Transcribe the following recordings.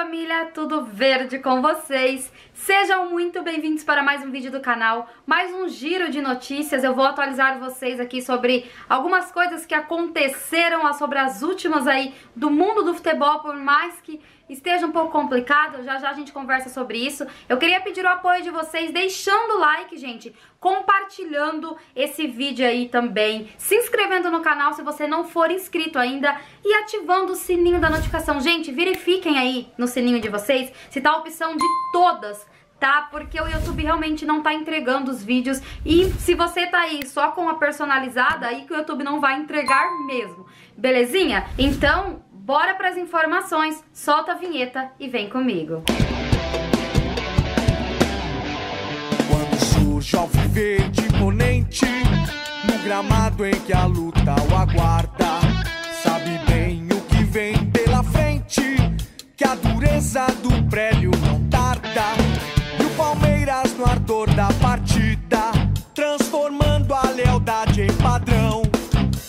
família, tudo verde com vocês. Sejam muito bem-vindos para mais um vídeo do canal, mais um giro de notícias. Eu vou atualizar vocês aqui sobre algumas coisas que aconteceram, sobre as últimas aí do mundo do futebol, por mais que esteja um pouco complicado, já já a gente conversa sobre isso. Eu queria pedir o apoio de vocês, deixando o like, gente, compartilhando esse vídeo aí também, se inscrevendo no canal se você não for inscrito ainda e ativando o sininho da notificação. Gente, verifiquem aí no sininho de vocês se tá a opção de todas, tá? Porque o YouTube realmente não tá entregando os vídeos, e se você tá aí só com a personalizada, aí que o YouTube não vai entregar mesmo, belezinha? Então, bora pras informações, solta a vinheta e vem comigo. Quando surge ao viver de imponente, no gramado em que a luta o aguarda, sabe bem o que vem pela frente, que a dureza do prélio não tarda. Palmeiras no ardor da partida, transformando a lealdade em padrão,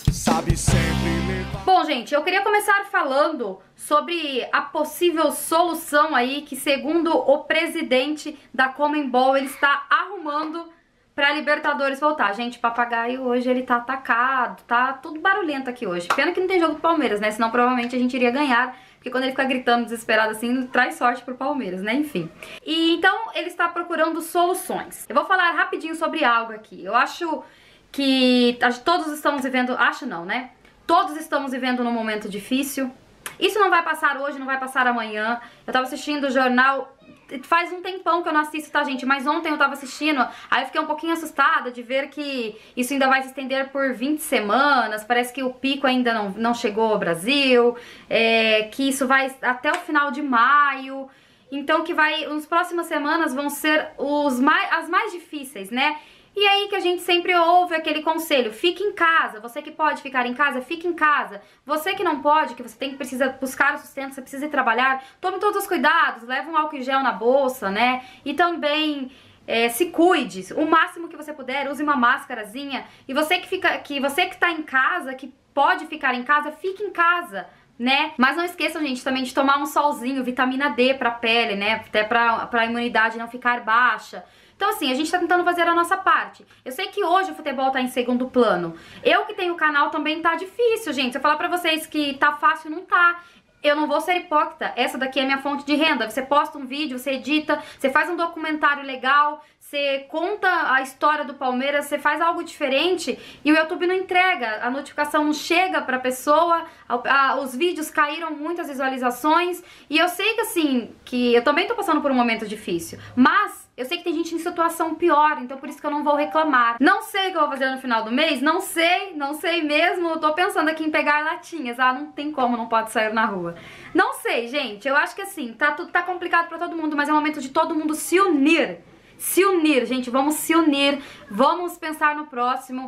sabe sempre levar... Bom, gente, eu queria começar falando sobre a possível solução aí que, segundo o presidente da Conmebol, ele está arrumando pra Libertadores voltar. Gente, papagaio hoje ele tá atacado, tá tudo barulhento aqui hoje. Pena que não tem jogo do Palmeiras, né? Senão provavelmente a gente iria ganhar, porque quando ele fica gritando desesperado assim, ele traz sorte pro Palmeiras, né? Enfim. E então ele está procurando soluções. Eu vou falar rapidinho sobre algo aqui. Eu acho que todos estamos vivendo... Acho não, né? Todos estamos vivendo num momento difícil. Isso não vai passar hoje, não vai passar amanhã. Eu tava assistindo o jornal... Faz um tempão que eu não assisto, tá, gente? Mas ontem eu tava assistindo, aí eu fiquei um pouquinho assustada de ver que isso ainda vai se estender por 20 semanas, parece que o pico ainda não chegou ao Brasil, que isso vai até o final de maio, então que nas próximas semanas vão ser as mais difíceis, né? E aí que a gente sempre ouve aquele conselho, fique em casa, você que pode ficar em casa, fique em casa. Você que não pode, que você precisa buscar o sustento, você precisa ir trabalhar, tome todos os cuidados, leve um álcool em gel na bolsa, né? E também se cuide, o máximo que você puder, use uma máscarazinha. E você que está em casa, que pode ficar em casa, fique em casa, né? Mas não esqueçam, gente, também de tomar um solzinho, vitamina D pra pele, né? Até pra imunidade não ficar baixa. Então, assim, a gente tá tentando fazer a nossa parte. Eu sei que hoje o futebol tá em segundo plano. Eu que tenho o canal também tá difícil, gente. Se eu falar pra vocês que tá fácil, não tá. Eu não vou ser hipócrita. Essa daqui é minha fonte de renda. Você posta um vídeo, você edita, você faz um documentário legal, você conta a história do Palmeiras, você faz algo diferente e o YouTube não entrega. A notificação não chega pra pessoa, os vídeos caíram muitas visualizações. E eu sei que, assim, que eu também tô passando por um momento difícil, mas... eu sei que tem gente em situação pior, então por isso que eu não vou reclamar. Não sei o que eu vou fazer no final do mês, não sei mesmo. Eu tô pensando aqui em pegar latinhas. Ah, não tem como, não pode sair na rua. Não sei, gente, eu acho que assim, tá complicado pra todo mundo, mas é o momento de todo mundo se unir. Se unir, gente, vamos se unir, vamos pensar no próximo.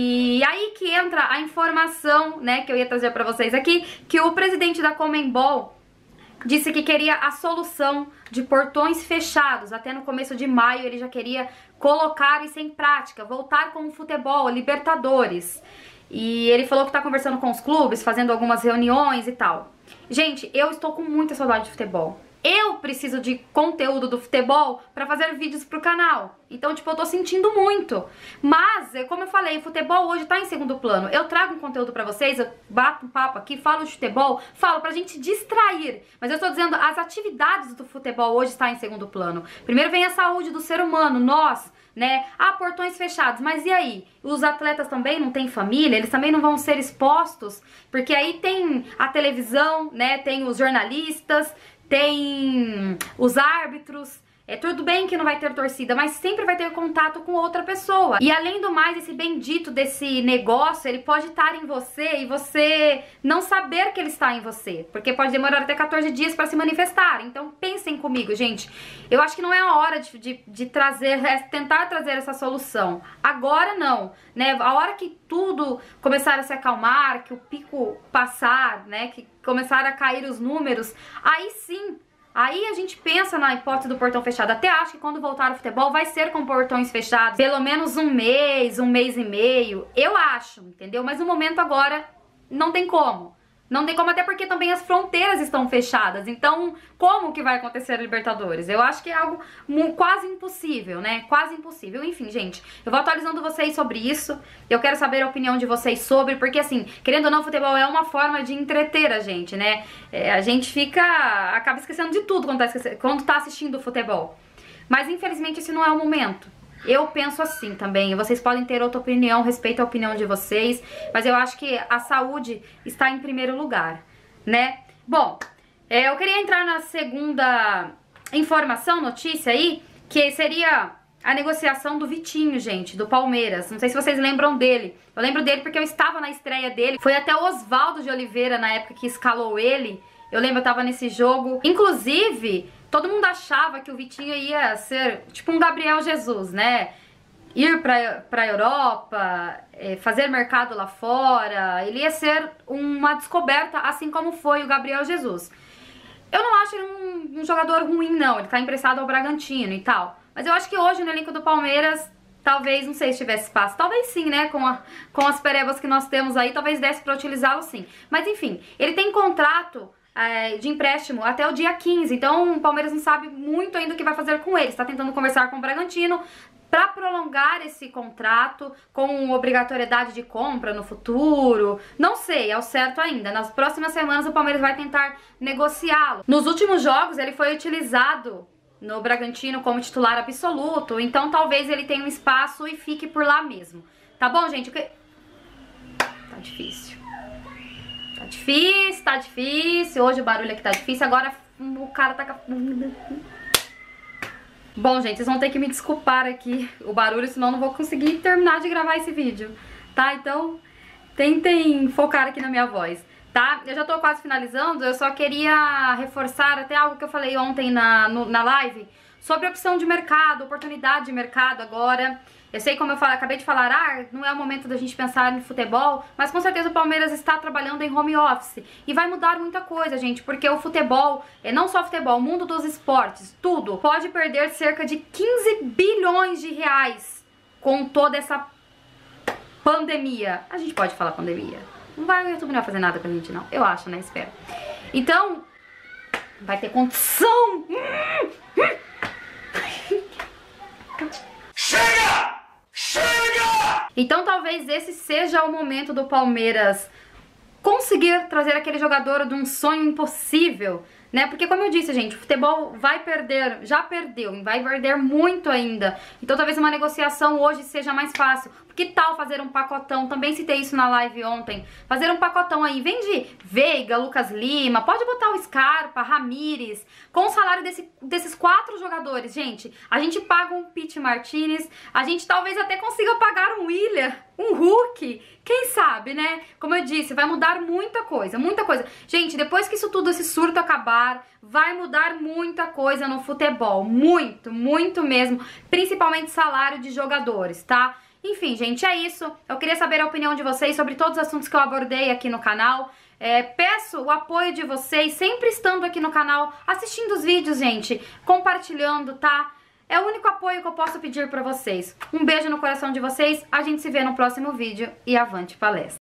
E aí que entra a informação, né, que eu ia trazer pra vocês aqui, que o presidente da Conmebol disse que queria a solução de portões fechados. Até no começo de maio ele já queria colocar isso em prática, voltar com o futebol, Libertadores. E ele falou que tá conversando com os clubes, fazendo algumas reuniões e tal. Gente, eu estou com muita saudade de futebol. Eu preciso de conteúdo do futebol pra fazer vídeos pro canal. Então, tipo, eu tô sentindo muito. Mas, como eu falei, o futebol hoje tá em segundo plano. Eu trago um conteúdo pra vocês, eu bato um papo aqui, falo de futebol, falo pra gente distrair. Mas eu tô dizendo, as atividades do futebol hoje tá em segundo plano. Primeiro vem a saúde do ser humano, nós, né? Ah, portões fechados, mas e aí? Os atletas também não têm família, eles também não vão ser expostos, porque aí tem a televisão, né? Tem os jornalistas, tem os árbitros. É tudo bem que não vai ter torcida, mas sempre vai ter contato com outra pessoa. E além do mais, esse bendito desse negócio, ele pode estar em você e você não saber que ele está em você, porque pode demorar até 14 dias para se manifestar. Então pensem comigo, gente. Eu acho que não é a hora de trazer, tentar trazer essa solução. Agora não, né? A hora que tudo começar a se acalmar, que o pico passar, né? Que começar a cair os números, aí sim. Aí a gente pensa na hipótese do portão fechado. Até acho que quando voltar o futebol vai ser com portões fechados. Pelo menos um mês e meio. Eu acho, entendeu? Mas no momento agora não tem como. Não tem como, até porque também as fronteiras estão fechadas. Então, como que vai acontecer a Libertadores? Eu acho que é algo quase impossível, né? Quase impossível. Enfim, gente, eu vou atualizando vocês sobre isso. Eu quero saber a opinião de vocês sobre, porque assim, querendo ou não, futebol é uma forma de entreter a gente, né? A gente acaba esquecendo de tudo quando tá assistindo futebol. Mas, infelizmente, esse não é o momento. Eu penso assim também, vocês podem ter outra opinião, respeito à opinião de vocês, mas eu acho que a saúde está em primeiro lugar, né? Bom, eu queria entrar na segunda informação, notícia aí, que seria a negociação do Vitinho, gente, do Palmeiras. Não sei se vocês lembram dele. Eu lembro dele porque eu estava na estreia dele, foi até o Oswaldo de Oliveira na época que escalou ele. Eu lembro, eu estava nesse jogo, inclusive... Todo mundo achava que o Vitinho ia ser tipo um Gabriel Jesus, né? Ir pra Europa, fazer mercado lá fora. Ele ia ser uma descoberta, assim como foi o Gabriel Jesus. Eu não acho ele um jogador ruim, não. Ele tá emprestado ao Bragantino e tal. Mas eu acho que hoje no elenco do Palmeiras, talvez, não sei se tivesse espaço. Talvez sim, né? Com as perebas que nós temos aí, talvez desse pra utilizá-lo sim. Mas enfim, ele tem contrato... de empréstimo até o dia 15, então o Palmeiras não sabe muito ainda o que vai fazer com ele. Está tentando conversar com o Bragantino para prolongar esse contrato com obrigatoriedade de compra no futuro. Não sei, é o certo ainda. Nas próximas semanas o Palmeiras vai tentar negociá-lo. Nos últimos jogos ele foi utilizado no Bragantino como titular absoluto, então talvez ele tenha um espaço e fique por lá mesmo. Tá bom, gente? Tá difícil. Tá difícil, tá difícil. Hoje o barulho aqui tá difícil. Agora o cara tá... Bom, gente, vocês vão ter que me desculpar aqui o barulho, senão eu não vou conseguir terminar de gravar esse vídeo, tá? Então, tentem focar aqui na minha voz, tá? Eu já tô quase finalizando, eu só queria reforçar até algo que eu falei ontem na live sobre opção de mercado, oportunidade de mercado agora. Eu sei, como eu acabei de falar, não é o momento da gente pensar no futebol, mas com certeza o Palmeiras está trabalhando em home office e vai mudar muita coisa, gente, porque o futebol, não só o futebol, o mundo dos esportes, tudo, pode perder cerca de 15 bilhões de reais com toda essa pandemia. A gente pode falar pandemia. O YouTube não vai fazer nada com a gente, não. Eu acho, né? Espero. Então, vai ter condição. Chega! Chega! Então talvez esse seja o momento do Palmeiras conseguir trazer aquele jogador de um sonho impossível, né? Porque, como eu disse, gente, o futebol vai perder, já perdeu, vai perder muito ainda. Então talvez uma negociação hoje seja mais fácil. Que tal fazer um pacotão? Também citei isso na live ontem. Fazer um pacotão aí, vende Veiga, Lucas Lima, pode botar o Scarpa, Ramírez. Com o salário desses 4 jogadores, gente, a gente paga um Pity Martinez, a gente talvez até consiga pagar um William, um Hulk... Quem sabe, né? Como eu disse, vai mudar muita coisa, muita coisa. Gente, depois que isso tudo, esse surto acabar, vai mudar muita coisa no futebol. Muito, muito mesmo. Principalmente salário de jogadores, tá? Enfim, gente, é isso. Eu queria saber a opinião de vocês sobre todos os assuntos que eu abordei aqui no canal. Peço o apoio de vocês, sempre estando aqui no canal, assistindo os vídeos, gente, compartilhando, tá? É o único apoio que eu posso pedir pra vocês. Um beijo no coração de vocês, a gente se vê no próximo vídeo e avante palestra!